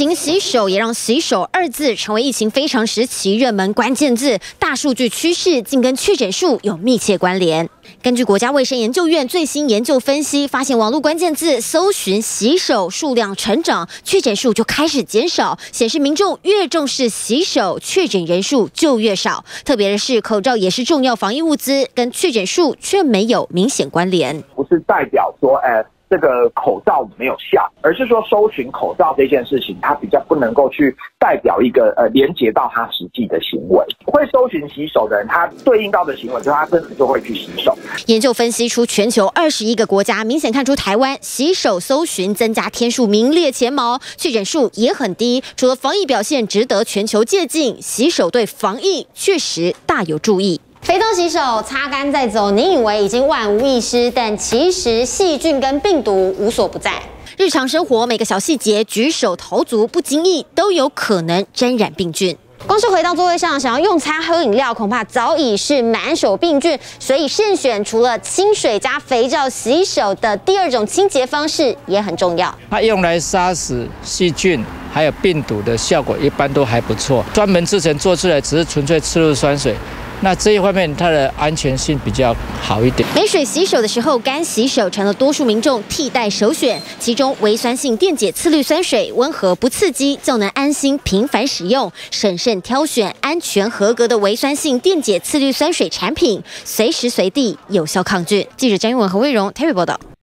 勤洗手也让“洗手”二字成为疫情非常时期热门关键字。大数据趋势竟跟确诊数有密切关联。根据国家卫生研究院最新研究分析，发现网络关键字搜寻洗手数量成长，确诊数就开始减少，显示民众越重视洗手，确诊人数就越少。特别的是，口罩也是重要防疫物资，跟确诊数却没有明显关联。不是代表说，这个口罩没有效，而是说搜寻口罩这件事情，它比较不能够去代表一个连接到它实际的行为。会搜寻洗手的人，他对应到的行为就是他真的就会去洗手。研究分析出全球21个国家，明显看出台湾洗手搜寻增加天数名列前茅，确诊数也很低。除了防疫表现值得全球借鉴，洗手对防疫确实大有助益。 肥皂洗手，擦干再走。你以为已经万无一失，但其实细菌跟病毒无所不在。日常生活每个小细节，举手投足不经意，都有可能沾染病菌。 光是回到座位上，想要用餐喝饮料，恐怕早已是满手病菌。所以慎选除了清水加肥皂洗手的第二种清洁方式也很重要。它用来杀死细菌还有病毒的效果一般都还不错。专门制成做出来只是纯粹次氯酸水，那这一方面它的安全性比较好一点。没水洗手的时候，干洗手成了多数民众替代首选。其中微酸性电解次氯酸水温和不刺激，就能安心频繁使用，省事。 挑选安全合格的微酸性电解次氯酸水产品，随时随地有效抗菌。记者詹玉文、何卫荣、Terry 报道。